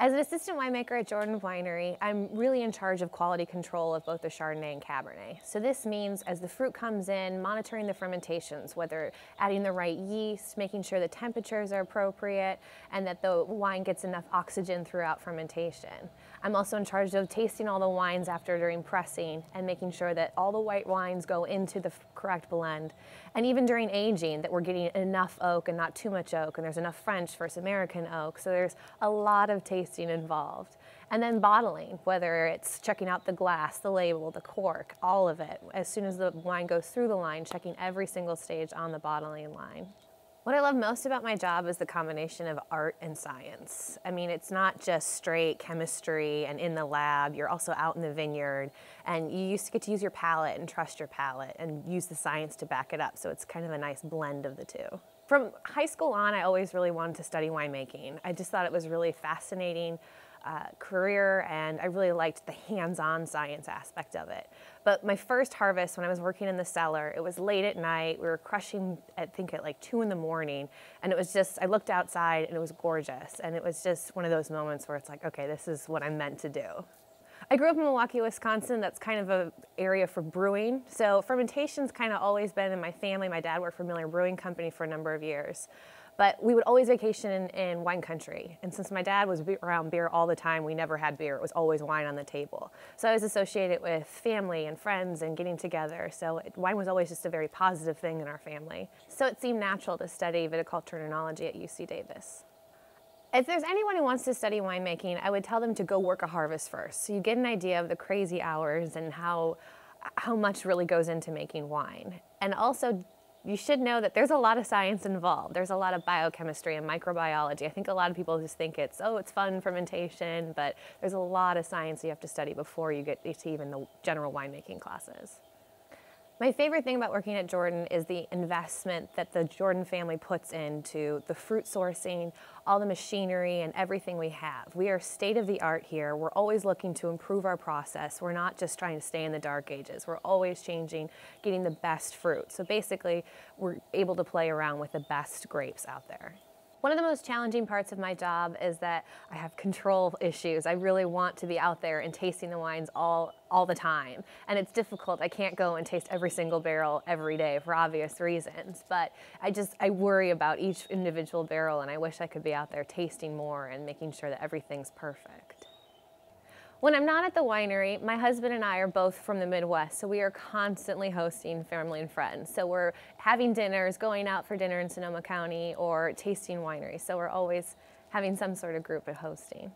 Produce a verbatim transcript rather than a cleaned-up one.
As an assistant winemaker at Jordan Winery, I'm really in charge of quality control of both the Chardonnay and Cabernet. So this means as the fruit comes in, monitoring the fermentations, whether adding the right yeast, making sure the temperatures are appropriate, and that the wine gets enough oxygen throughout fermentation. I'm also in charge of tasting all the wines after during pressing and making sure that all the white wines go into the correct blend. And even during aging, that we're getting enough oak and not too much oak, and there's enough French versus American oak. So there's a lot of taste involved. And then bottling, whether it's checking out the glass, the label, the cork, all of it. As soon as the wine goes through the line, checking every single stage on the bottling line. What I love most about my job is the combination of art and science. I mean, it's not just straight chemistry and in the lab, you're also out in the vineyard, and you used to get to use your palate and trust your palate and use the science to back it up, so it's kind of a nice blend of the two. From high school on, I always really wanted to study winemaking. I just thought it was really fascinating. Uh, career, and I really liked the hands-on science aspect of it. But my first harvest, when I was working in the cellar, it was late at night. We were crushing, I think, at like two in the morning, and it was just, I looked outside and it was gorgeous, and it was just one of those moments where it's like, okay, this is what I'm meant to do. I grew up in Milwaukee, Wisconsin. That's kind of an area for brewing. So fermentation's kind of always been in my family. My dad worked for Miller Brewing Company for a number of years. But we would always vacation in, in wine country. And since my dad was around beer all the time, we never had beer. It was always wine on the table. So I was associated with family and friends and getting together. So it, wine was always just a very positive thing in our family. So it seemed natural to study viticulture and enology at U C Davis. If there's anyone who wants to study winemaking, I would tell them to go work a harvest first. So you get an idea of the crazy hours and how, how much really goes into making wine. And also, you should know that there's a lot of science involved. There's a lot of biochemistry and microbiology. I think a lot of people just think it's, oh, it's fun fermentation, but there's a lot of science you have to study before you get to even the general winemaking classes. My favorite thing about working at Jordan is the investment that the Jordan family puts into the fruit sourcing, all the machinery, and everything we have. We are state-of-the-art here. We're always looking to improve our process. We're not just trying to stay in the dark ages. We're always changing, getting the best fruit. So basically, we're able to play around with the best grapes out there. One of the most challenging parts of my job is that I have control issues. I really want to be out there and tasting the wines all, all the time. And it's difficult. I can't go and taste every single barrel every day for obvious reasons. But I just, I worry about each individual barrel, and I wish I could be out there tasting more and making sure that everything's perfect. When I'm not at the winery, my husband and I are both from the Midwest, so we are constantly hosting family and friends. So we're having dinners, going out for dinner in Sonoma County, or tasting wineries. So we're always having some sort of group at hosting.